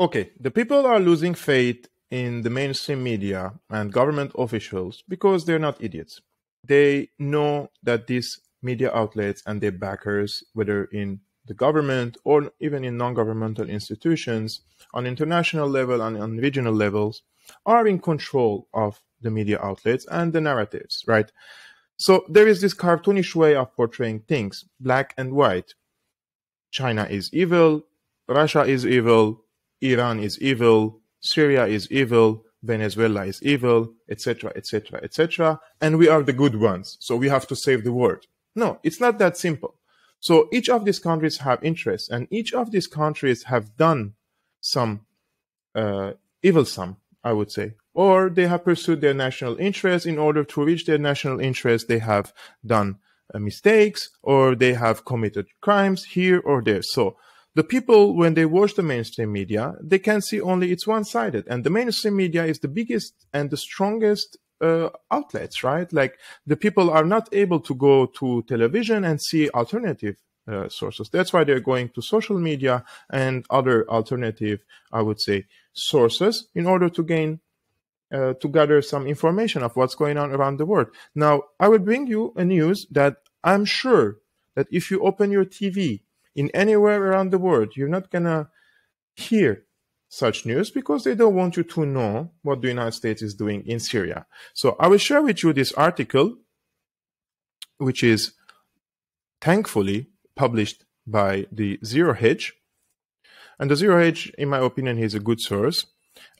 Okay, the people are losing faith in the mainstream media and government officials because they're not idiots. They know that these media outlets and their backers, whether in the government or even in non-governmental institutions, on international level and on regional levels, are in control of the media outlets and the narratives, right? So there is this cartoonish way of portraying things, black and white. China is evil, Russia is evil, Iran is evil, Syria is evil, Venezuela is evil, etc., etc., etc., and we are the good ones, so we have to save the world. No, it's not that simple. So each of these countries have interests, and each of these countries have done some evil, I would say, or they have pursued their national interests. In order to reach their national interests, they have done mistakes, or they have committed crimes here or there. So the people, when they watch the mainstream media, they can see only it's one-sided. And the mainstream media is the biggest and the strongest outlets, right? Like, the people are not able to go to television and see alternative sources. That's why they're going to social media and other alternative, I would say, sources in order to gain, to gather some information of what's going on around the world. Now, I will bring you a news that I'm sure that if you open your TV in anywhere around the world, you're not gonna hear such news because they don't want you to know what the United States is doing in Syria. So I will share with you this article, which is thankfully published by the Zero Hedge. And the Zero Hedge, in my opinion, is a good source.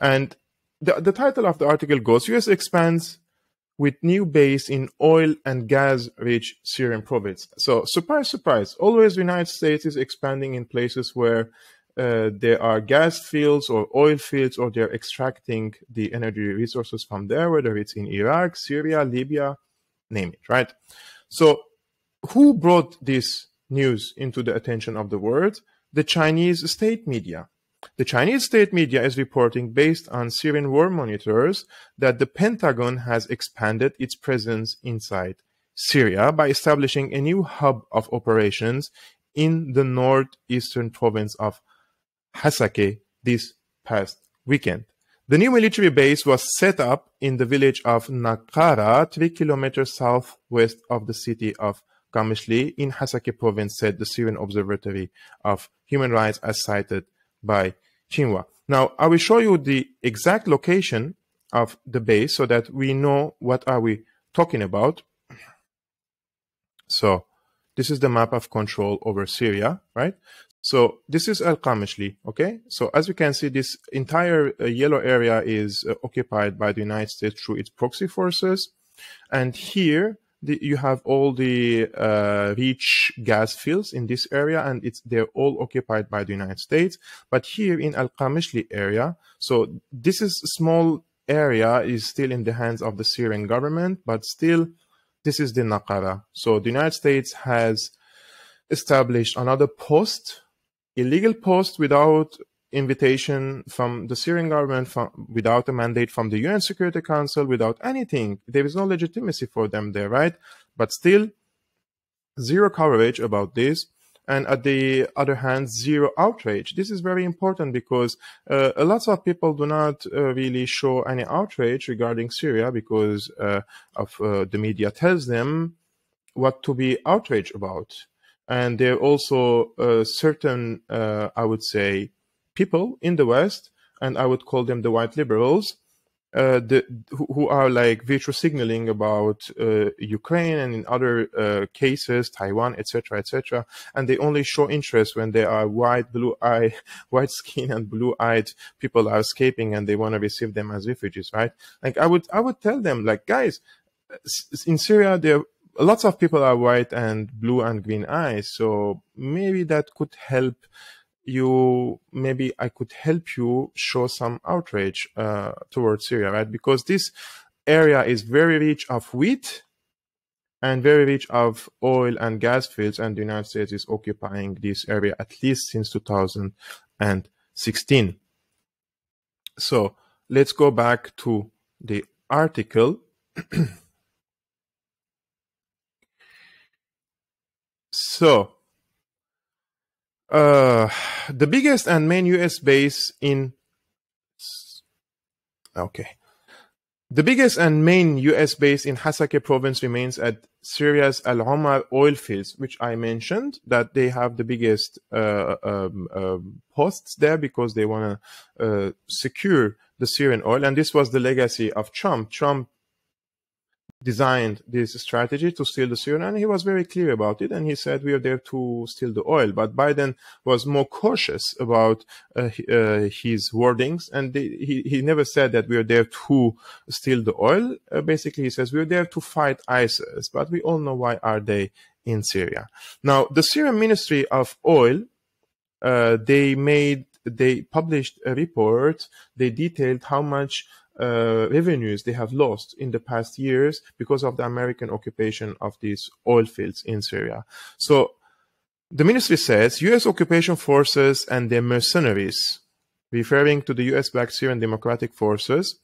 And the title of the article goes, US expands with new base in oil and gas-rich Syrian province. So, surprise, surprise, always the United States is expanding in places where there are gas fields or oil fields, or they're extracting the energy resources from there, whether it's in Iraq, Syria, Libya, name it, right? So, who brought this news into the attention of the world? The Chinese state media. The Chinese state media is reporting, based on Syrian war monitors, that the Pentagon has expanded its presence inside Syria by establishing a new hub of operations in the northeastern province of Hasakah this past weekend. The new military base was set up in the village of Nakara, 3 kilometers southwest of the city of Al-Qamishli in Hasakah province, said the Syrian Observatory of Human Rights, as cited by Xinhua. Now, I will show you the exact location of the base so that we know what are we talking about. So, this is the map of control over Syria, right? So, this is Al-Qamishli, okay? So, as you can see, this entire yellow area is occupied by the United States through its proxy forces. And here, you have all the rich gas fields in this area, and they're all occupied by the United States. But here in Al-Qamishli area, so this is small area is still in the hands of the Syrian government, but still this is the Nakara. So the United States has established another post, illegal post, without invitation from the Syrian government, without a mandate from the UN Security Council, without anything. There is no legitimacy for them there, right? But still, zero coverage about this. And at the other hand, zero outrage. This is very important because lots of people do not really show any outrage regarding Syria because the media tells them what to be outraged about. And there are also certain, I would say, people in the West, and I would call them the white liberals, who are like virtue signaling about Ukraine and in other cases, Taiwan, etc., etc., and they only show interest when they are white, white skin and blue-eyed people are escaping and they want to receive them as refugees, right? Like, I would tell them, like, guys, in Syria, there lots of people are white and blue and green eyes, so maybe that could help you, maybe I could help you show some outrage towards Syria, right? Because this area is very rich of wheat and very rich of oil and gas fields, and the United States is occupying this area at least since 2016. So let's go back to the article. So The biggest and main U.S. base in... The biggest and main U.S. base in Hasakah province remains at Syria's al-Omar oil fields, which I mentioned, that they have the biggest posts there because they want to secure the Syrian oil. And this was the legacy of Trump. Trump designed this strategy to steal the Syrian, and he was very clear about it. And he said, we are there to steal the oil. But Biden was more cautious about his wordings. And he never said that we are there to steal the oil. Basically, he says, we are there to fight ISIS. But we all know why are they in Syria. Now, the Syrian Ministry of Oil, they published a report. They detailed how much revenues they have lost in the past years because of the American occupation of these oil fields in Syria. So the ministry says U.S. occupation forces and their mercenaries, referring to the U.S.-backed Syrian Democratic Forces,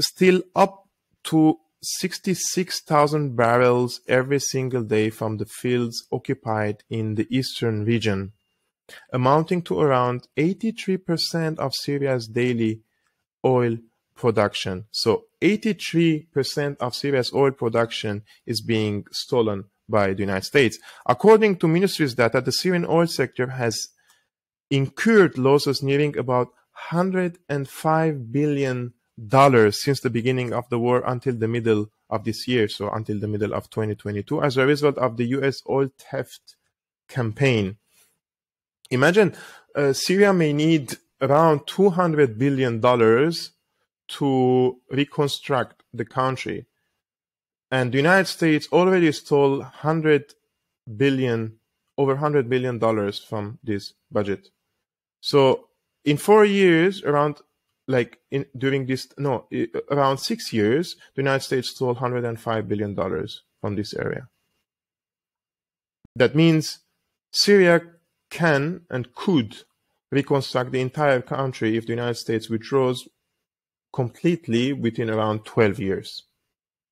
steal up to 66,000 barrels every single day from the fields occupied in the eastern region, amounting to around 83% of Syria's daily oil production. So 83% of Syria's oil production is being stolen by the United States. According to ministry's data, the Syrian oil sector has incurred losses nearing about $105 billion since the beginning of the war until the middle of this year, so until the middle of 2022, as a result of the U.S. oil theft campaign. Imagine Syria may need around $200 billion to reconstruct the country. And the United States already stole over $100 billion from this budget. So in 4 years, around 6 years, the United States stole $105 billion from this area. That means Syria can and could reconstruct the entire country if the United States withdraws completely within around 12 years,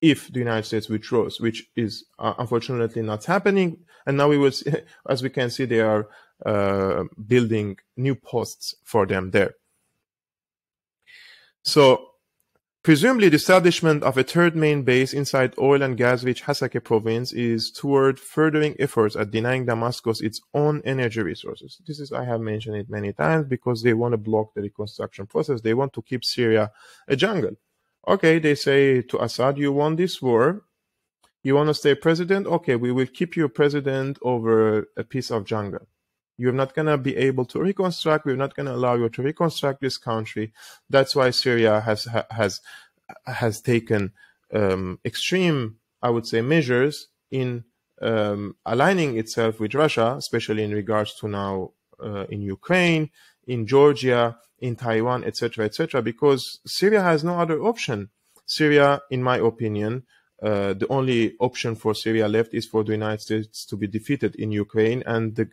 if the United States withdraws, which is unfortunately not happening. And now we will see, as we can see, they are building new posts for them there. So presumably the establishment of a third main base inside oil and gas-rich Hasakah province is toward furthering efforts at denying Damascus its own energy resources. This is, I have mentioned it many times, because they want to block the reconstruction process. They want to keep Syria a jungle. Okay, they say to Assad, you won this war. You want to stay president? Okay, we will keep you president over a piece of jungle. You're not going to be able to reconstruct. We're not going to allow you to reconstruct this country. That's why Syria has taken extreme, I would say, measures in aligning itself with Russia, especially in regards to now in Ukraine, in Georgia, in Taiwan, etc., because Syria has no other option. Syria, in my opinion, the only option for Syria left is for the United States to be defeated in Ukraine, and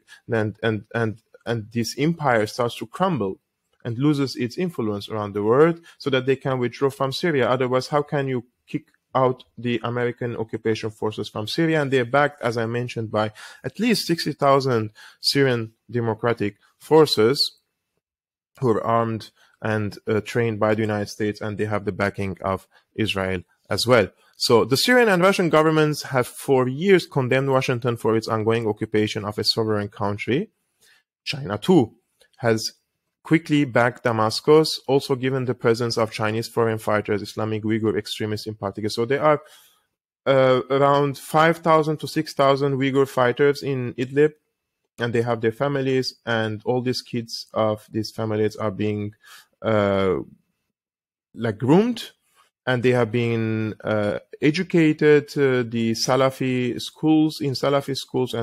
this empire starts to crumble and loses its influence around the world, so that they can withdraw from Syria. Otherwise, how can you kick out the American occupation forces from Syria? And they're backed, as I mentioned, by at least 60,000 Syrian Democratic Forces who are armed and trained by the United States, and they have the backing of Israel as well. So the Syrian and Russian governments have for years condemned Washington for its ongoing occupation of a sovereign country. China, too, has quickly backed Damascus, also given the presence of Chinese foreign fighters, Islamic Uyghur extremists in particular. So there are around 5,000 to 6,000 Uyghur fighters in Idlib, and they have their families, and all these kids of these families are being groomed, and they have been educated the Salafi schools,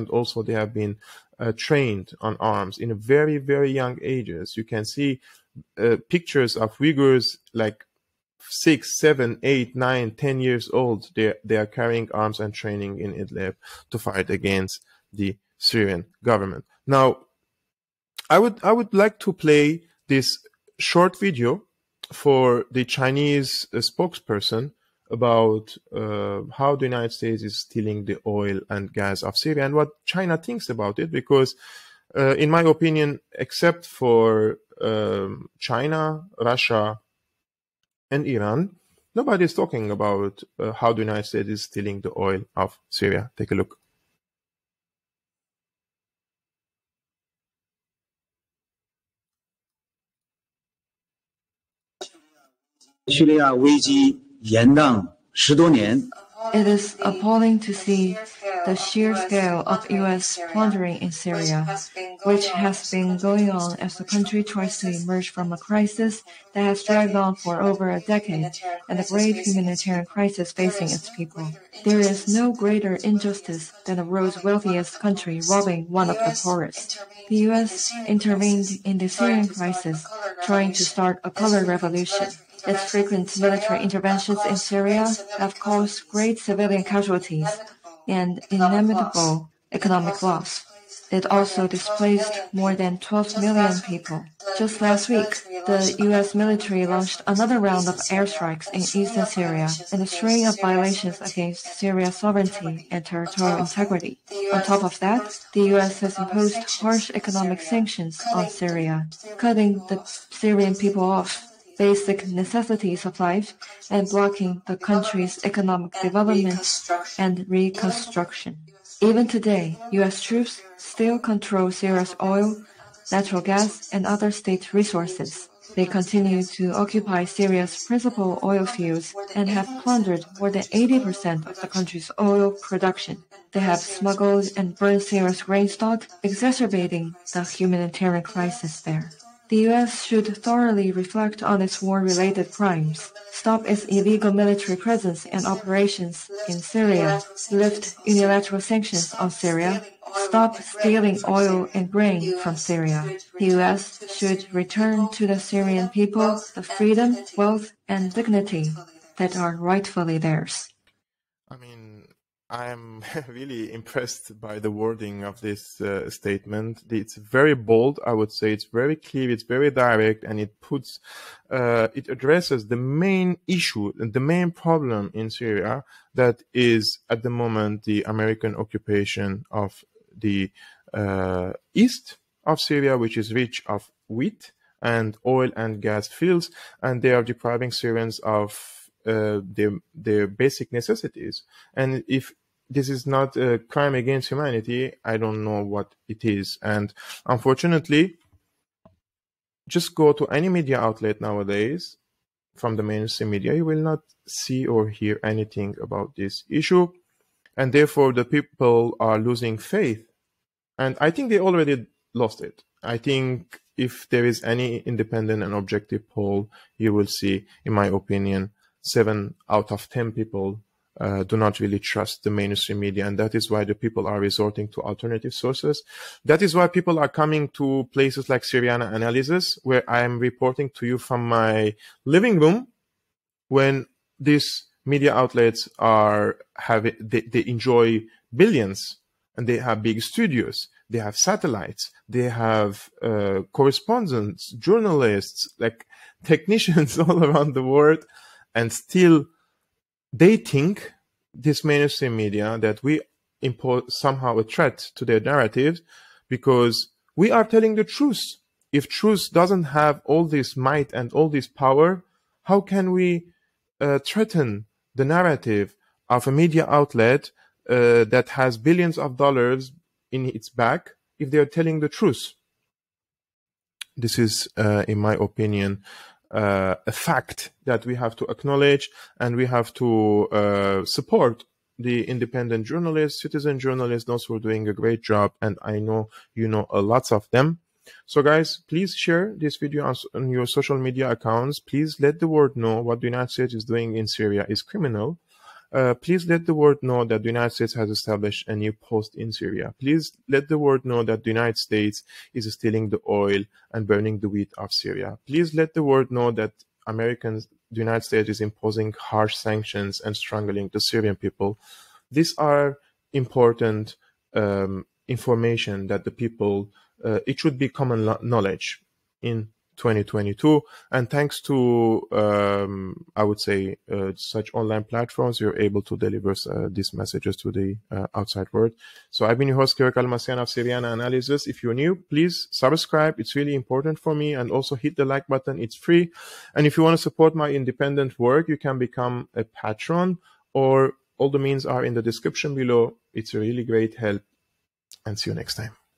and also they have been trained on arms in a very, very young ages. You can see pictures of Uyghurs like 6, 7, 8, 9, 10 years old. They are carrying arms and training in Idlib to fight against the Syrian government. Now, I would like to play this short video for the Chinese spokesperson about how the United States is stealing the oil and gas of Syria and what China thinks about it, because in my opinion, except for China, Russia, and Iran, nobody is talking about how the United States is stealing the oil of Syria. Take a look. It is appalling to see the sheer scale of U.S. plundering in Syria, which has been going on as the country tries to emerge from a crisis that has dragged on for over a decade and the great humanitarian crisis facing its people. There is no greater injustice than the world's wealthiest country robbing one of the poorest. The U.S. intervened in the Syrian crisis, trying to start a color revolution. Its frequent military interventions in Syria have caused great civilian casualties and inimitable economic loss. It also displaced more than 12 million people. Just last week, the U.S. military launched another round of airstrikes in eastern Syria and a string of violations against Syria's sovereignty and territorial integrity. On top of that, the U.S. has imposed harsh economic sanctions on Syria, cutting the Syrian people off basic necessities of life, and blocking the country's economic development and reconstruction. Even today, U.S. troops still control Syria's oil, natural gas, and other state resources. They continue to occupy Syria's principal oil fields and have plundered more than 80% of the country's oil production. They have smuggled and burned Syria's grain stock, exacerbating the humanitarian crisis there. The U.S. should thoroughly reflect on its war-related crimes, stop its illegal military presence and operations in Syria, lift unilateral sanctions on Syria, stop stealing oil and grain from Syria. The U.S. should return to the Syrian people the freedom, wealth, and dignity that are rightfully theirs. I mean, I'm really impressed by the wording of this statement. It's very bold, I would say. It's very clear, it's very direct, and it puts, it addresses the main issue and the main problem in Syria that is at the moment the American occupation of the east of Syria, which is rich of wheat and oil and gas fields, and they are depriving Syrians of their basic necessities. And if this is not a crime against humanity, I don't know what it is. And unfortunately, just go to any media outlet nowadays from the mainstream media, you will not see or hear anything about this issue. And therefore, the people are losing faith. And I think they already lost it. I think if there is any independent and objective poll, you will see, in my opinion, 7 out of 10 people do not really trust the mainstream media, and that is why the people are resorting to alternative sources. That is why people are coming to places like Syriana Analysis, where I am reporting to you from my living room, when these media outlets are they enjoy billions, and they have big studios, they have satellites, they have correspondents, journalists, like technicians all around the world. And still, they think, this mainstream media, that we impose somehow a threat to their narratives because we are telling the truth. If truth doesn't have all this might and all this power, how can we threaten the narrative of a media outlet that has billions of dollars in its back if they are telling the truth? This is, in my opinion, a fact that we have to acknowledge, and we have to support the independent journalists, citizen journalists. Those who are doing a great job, and I know you know lots of them. So guys, please share this video on your social media accounts. Please let the world know what the United States is doing in Syria is criminal. Please let the world know that the United States has established a new post in Syria. Please let the world know that the United States is stealing the oil and burning the wheat of Syria. Please let the world know that the United States is imposing harsh sanctions and strangling the Syrian people. These are important information that the people, it should be common knowledge in 2022. And thanks to, I would say, such online platforms, you're able to deliver these messages to the outside world. So I've been your host, Kevork Almassian of Syriana Analysis. If you're new, please subscribe. It's really important for me. And also hit the like button. It's free. And if you want to support my independent work, you can become a patron, or all the means are in the description below. It's a really great help. And see you next time.